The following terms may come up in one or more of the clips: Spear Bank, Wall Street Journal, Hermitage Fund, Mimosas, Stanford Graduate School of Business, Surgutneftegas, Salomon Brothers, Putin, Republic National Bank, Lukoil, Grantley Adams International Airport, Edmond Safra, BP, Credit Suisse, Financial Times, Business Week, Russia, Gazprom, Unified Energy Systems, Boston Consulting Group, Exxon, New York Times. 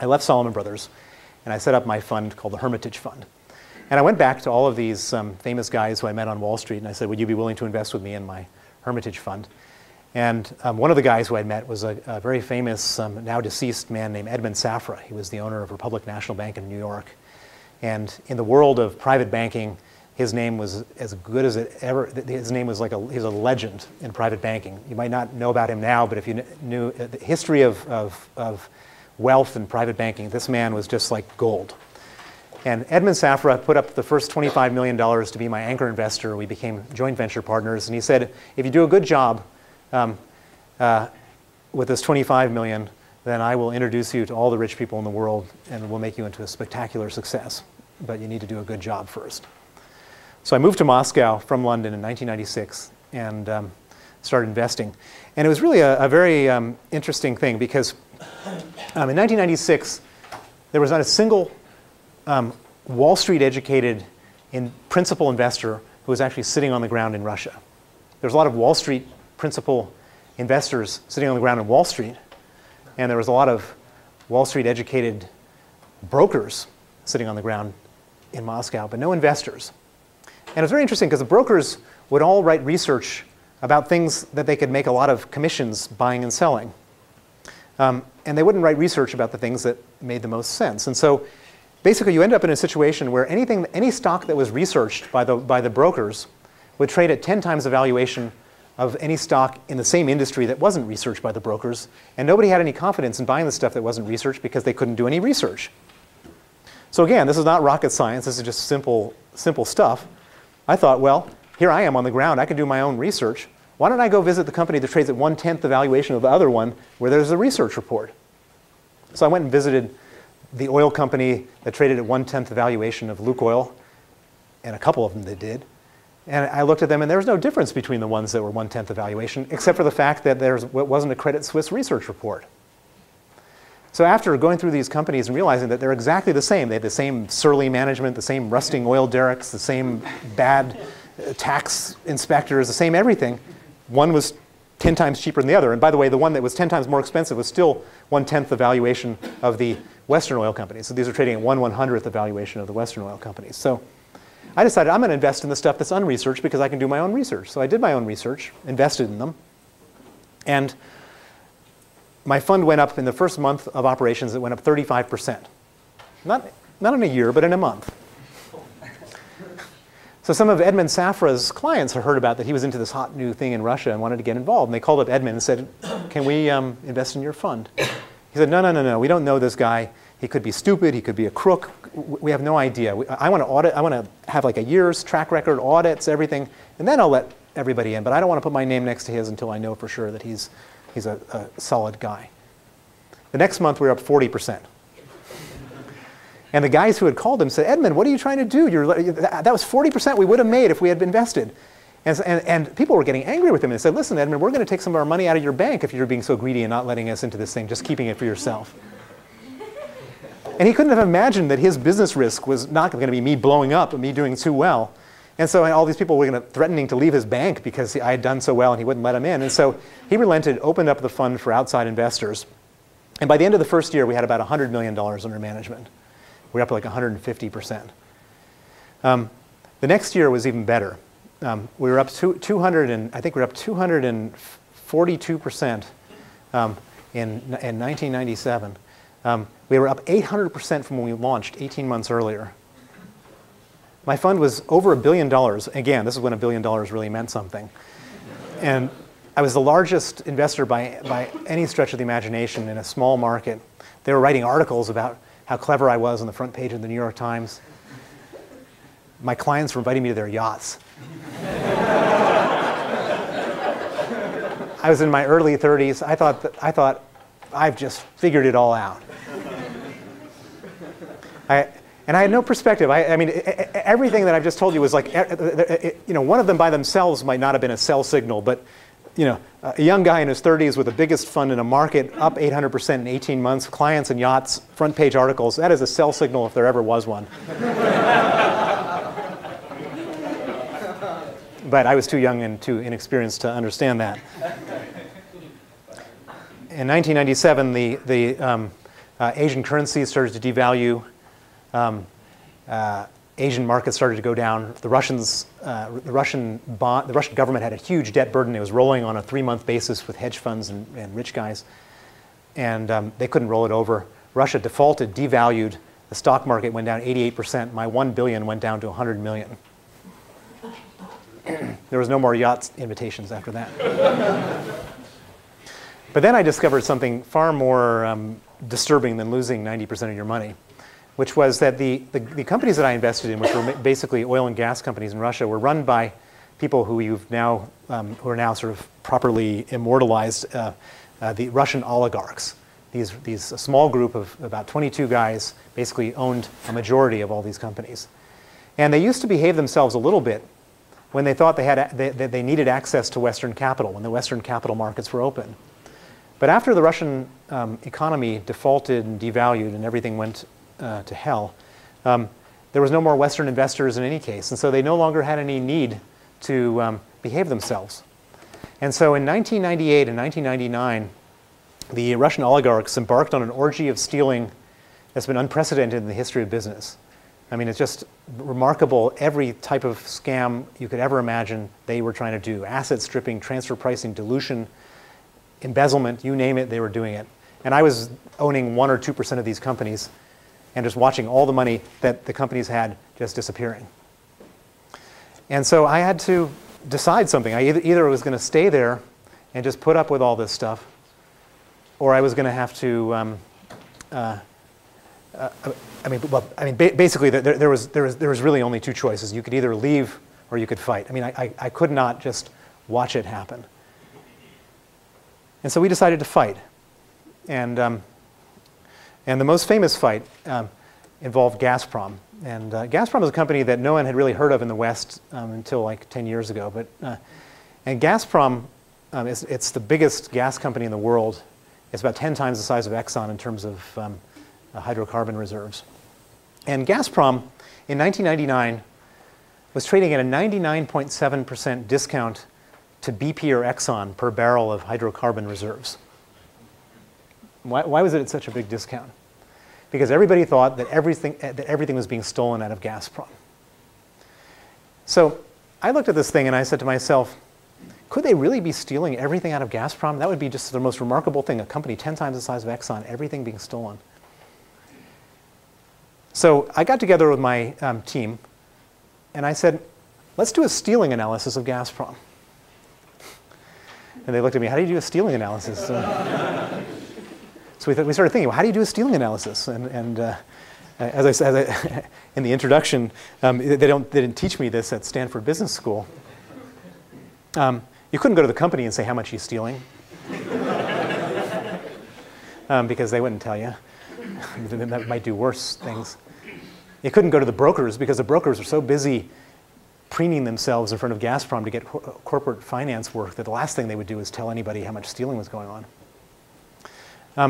I left Salomon Brothers, and I set up my fund called the Hermitage Fund. And I went back to all of these famous guys who I met on Wall Street, and I said, would you be willing to invest with me in my Hermitage Fund? And one of the guys who I met was a very famous, now deceased man named Edmond Safra. He was the owner of Republic National Bank in New York. And in the world of private banking, his name was as good as it ever, his name was like he's a legend in private banking. You might not know about him now, but if you knew the history of wealth and private banking, this man was just like gold. And Edmond Safra put up the first $25 million to be my anchor investor. We became joint venture partners. And he said, if you do a good job with this $25 million, then I will introduce you to all the rich people in the world and we'll make you into a spectacular success. But you need to do a good job first. So I moved to Moscow from London in 1996 and started investing. And it was really a very interesting thing because in 1996, there was not a single Wall Street educated principal investor who was actually sitting on the ground in Russia. There's a lot of Wall Street principal investors sitting on the ground in Wall Street, and there was a lot of Wall Street educated brokers sitting on the ground in Moscow, but no investors. And it was very interesting because the brokers would all write research about things that they could make a lot of commissions buying and selling. And they wouldn't write research about the things that made the most sense. And so basically you end up in a situation where any stock that was researched by the brokers would trade at 10 times the valuation of any stock in the same industry that wasn't researched by the brokers. And nobody had any confidence in buying the stuff that wasn't researched because they couldn't do any research. So again, this is not rocket science. This is just simple stuff. I thought, well, here I am on the ground. I can do my own research. Why don't I go visit the company that trades at 1/10 the valuation of the other one where there's a research report? So I went and visited the oil company that traded at 1/10 the valuation of Lukoil, and a couple of them that did. And I looked at them, and there was no difference between the ones that were 1/10 the valuation, except for the fact that there wasn't a Credit Suisse research report. So after going through these companies and realizing that they're exactly the same, they had the same surly management, the same rusting oil derricks, the same bad tax inspectors, the same everything, one was 10 times cheaper than the other. And by the way, the one that was 10 times more expensive was still 1/10 the valuation of the Western oil companies. So these are trading at 1/100th the valuation of the Western oil companies. So I decided I'm going to invest in the stuff that's unresearched because I can do my own research. So I did my own research, invested in them, and my fund went up in the first month of operations. It went up 35%. Not in a year, but in a month. So some of Edmond Safra's clients heard about that he was into this hot new thing in Russia and wanted to get involved. And they called up Edmond and said, can we invest in your fund? He said, no, we don't know this guy. He could be stupid. He could be a crook. We have no idea. I want to audit. I want to have like a year's track record, audits, everything. And then I'll let everybody in. But I don't want to put my name next to his until I know for sure that he's a solid guy. The next month, we were up 40%. And the guys who had called him said, Edmond, what are you trying to do? That was 40% we would have made if we had invested. And people were getting angry with him. They said, listen, Edmond, we're going to take some of our money out of your bank if you're being so greedy and not letting us into this thing, just keeping it for yourself. And he couldn't have imagined that his business risk was not going to be me blowing up and me doing too well. And so all these people were threatening to leave his bank because I had done so well and he wouldn't let them in. And so he relented, opened up the fund for outside investors. And by the end of the first year, we had about $100 million under management. We were up to like 150%. The next year was even better. We were up to 242% in 1997. We were up 800% from when we launched 18 months earlier. My fund was over $1 billion. Again, this is when $1 billion really meant something. And I was the largest investor by any stretch of the imagination in a small market. They were writing articles about how clever I was on the front page of the New York Times. My clients were inviting me to their yachts. I was in my early 30s. I thought I've just figured it all out. And I had no perspective. I mean, everything that I've just told you was like, one of them by themselves might not have been a sell signal, but a young guy in his 30s with the biggest fund in a market, up 800% in 18 months, clients and yachts, front page articles. That is a sell signal if there ever was one. But I was too young and too inexperienced to understand that. In 1997, Asian currencies started to devalue. Asian markets started to go down. The Russian government had a huge debt burden. It was rolling on a 3-month basis with hedge funds and rich guys, and they couldn't roll it over. Russia defaulted, devalued. The stock market went down 88%. My $1 billion went down to 100 million. There was no more yacht invitations after that. But then I discovered something far more disturbing than losing 90% of your money, which was that the companies that I invested in, which were basically oil and gas companies in Russia, were run by people who who are now sort of properly immortalized, the Russian oligarchs. A small group of about 22 guys basically owned a majority of all these companies, and they used to behave themselves a little bit when they thought they needed access to Western capital when the Western capital markets were open. But after the Russian economy defaulted and devalued and everything went to hell, there was no more Western investors in any case, and so they no longer had any need to behave themselves. And so in 1998 and 1999, the Russian oligarchs embarked on an orgy of stealing that's been unprecedented in the history of business. I mean, it's just remarkable. Every type of scam you could ever imagine they were trying to do: asset stripping, transfer pricing, dilution, embezzlement, you name it, they were doing it. And I was owning 1 or 2% of these companies and just watching all the money that the companies had just disappearing. And so I had to decide something. I either was going to stay there and just put up with all this stuff, or I was going to have to, basically there was really only 2 choices. You could either leave or you could fight. I mean, I could not just watch it happen. And so we decided to fight. And the most famous fight involved Gazprom. And Gazprom is a company that no one had really heard of in the West until like 10 years ago. But, and Gazprom, it's the biggest gas company in the world. It's about 10 times the size of Exxon in terms of hydrocarbon reserves. And Gazprom, in 1999, was trading at a 99.7% discount to BP or Exxon per barrel of hydrocarbon reserves. Why was it at such a big discount? Because everybody thought that everything was being stolen out of Gazprom. So I looked at this thing and I said to myself, could they really be stealing everything out of Gazprom? That would be just the most remarkable thing, a company 10 times the size of Exxon, everything being stolen. So I got together with my team and I said, let's do a stealing analysis of Gazprom. And they looked at me, how do you do a stealing analysis? So we started thinking, well, how do you do a stealing analysis? And as I said in the introduction, they didn't teach me this at Stanford Business School. You couldn't go to the company and say how much you're stealing, because they wouldn't tell you. That might do worse things. You couldn't go to the brokers because the brokers are so busy preening themselves in front of Gazprom to get corporate finance work that the last thing they would do is tell anybody how much stealing was going on.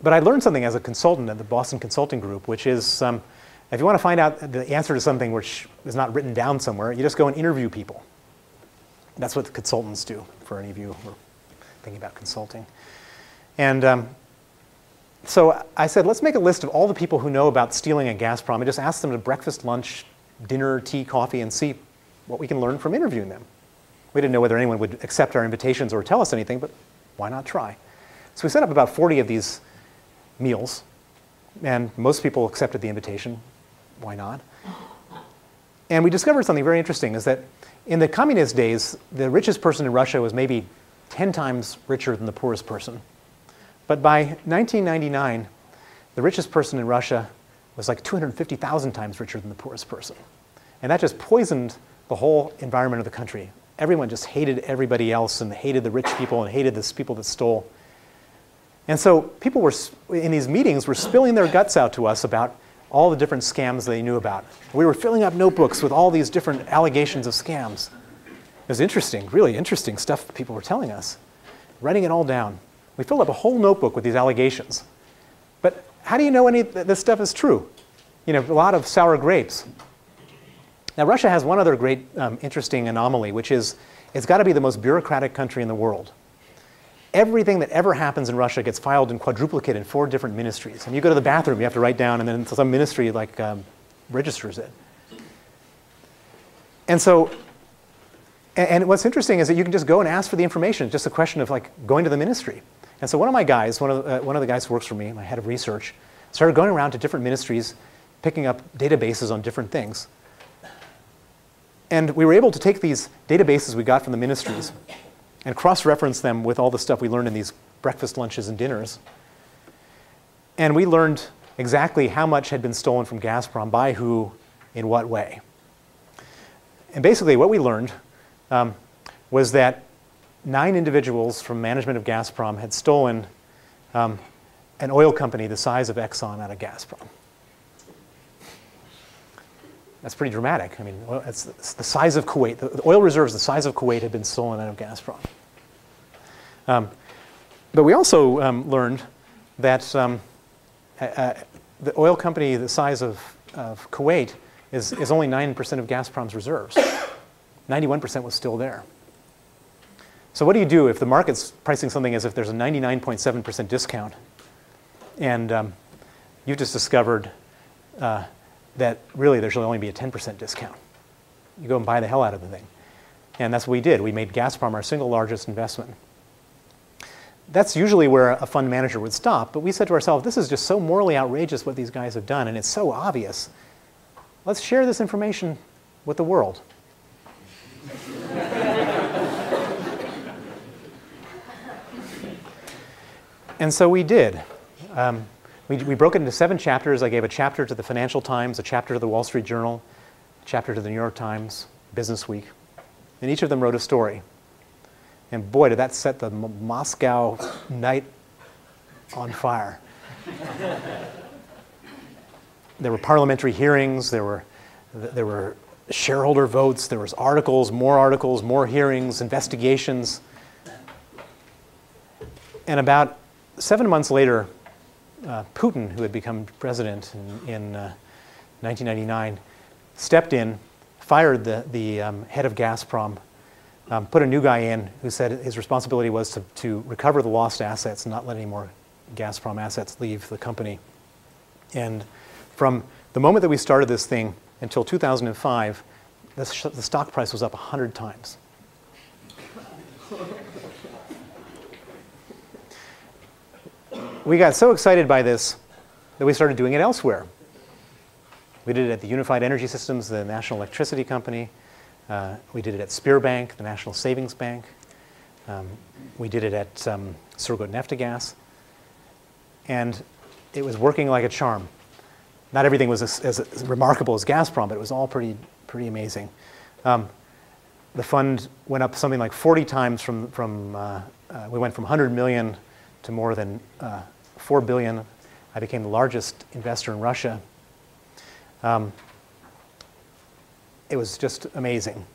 But I learned something as a consultant at the Boston Consulting Group, which is if you want to find out the answer to something which is not written down somewhere, you just go and interview people. That's what the consultants do, for any of you who are thinking about consulting. And so I said, let's make a list of all the people who know about stealing at Gazprom and just ask them to breakfast, lunch, dinner, tea, coffee, and see what we can learn from interviewing them. We didn't know whether anyone would accept our invitations or tell us anything, but why not try? So we set up about 40 of these meals, and most people accepted the invitation. Why not? And we discovered something very interesting, is that in the communist days, the richest person in Russia was maybe 10 times richer than the poorest person. But by 1999, the richest person in Russia was like 250,000 times richer than the poorest person. And that just poisoned the whole environment of the country. Everyone just hated everybody else and hated the rich people and hated the people that stole. And so people were, in these meetings, were spilling their guts out to us about all the different scams they knew about. We were filling up notebooks with all these different allegations of scams. It was interesting, really interesting stuff that people were telling us, writing it all down. We filled up a whole notebook with these allegations. But how do you know any of this stuff is true? You know, a lot of sour grapes. Now, Russia has one other great interesting anomaly, which is it's got to be the most bureaucratic country in the world. Everything that ever happens in Russia gets filed and quadruplicated in 4 different ministries. And you go to the bathroom, you have to write down, and then some ministry like registers it. And so, and what's interesting is that you can just go and ask for the information. It's just a question of like going to the ministry. And so one of my guys, one of the guys who works for me, my head of research, started going around to different ministries, picking up databases on different things. And we were able to take these databases we got from the ministries and cross-reference them with all the stuff we learned in these breakfast, lunches, and dinners. And we learned exactly how much had been stolen from Gazprom by who, in what way. And basically what we learned was that 9 individuals from management of Gazprom had stolen an oil company the size of Exxon out of Gazprom. That's pretty dramatic. I mean, it's the size of Kuwait. The oil reserves the size of Kuwait had been stolen out of Gazprom. But we also learned that the oil company the size of Kuwait is only 9% of Gazprom's reserves. 91% was still there. So what do you do if the market's pricing something as if there's a 99.7% discount, and you've just discovered that really there should only be a 10% discount? You go and buy the hell out of the thing. And that's what we did. We made Gazprom our single largest investment. That's usually where a fund manager would stop, but we said to ourselves, this is just so morally outrageous what these guys have done, and it's so obvious. Let's share this information with the world. And so we did. We broke it into 7 chapters. I gave a chapter to the Financial Times, a chapter to the Wall Street Journal, a chapter to the New York Times, Business Week. And each of them wrote a story. And boy, did that set the Moscow night on fire. There were parliamentary hearings. There were shareholder votes. There was articles, more hearings, investigations. And about 7 months later, Putin, who had become president in 1999, stepped in, fired the head of Gazprom, put a new guy in who said his responsibility was to recover the lost assets and not let any more Gazprom assets leave the company. And from the moment that we started this thing until 2005, the stock price was up 100 times. We got so excited by this that we started doing it elsewhere. We did it at the Unified Energy Systems, the National Electricity Company. We did it at Spear Bank, the National Savings Bank. We did it at Surgutneftegas. And it was working like a charm. Not everything was as remarkable as Gazprom, but it was all pretty amazing. The fund went up something like 40 times we went from 100 million to more than $4 billion. I became the largest investor in Russia. It was just amazing.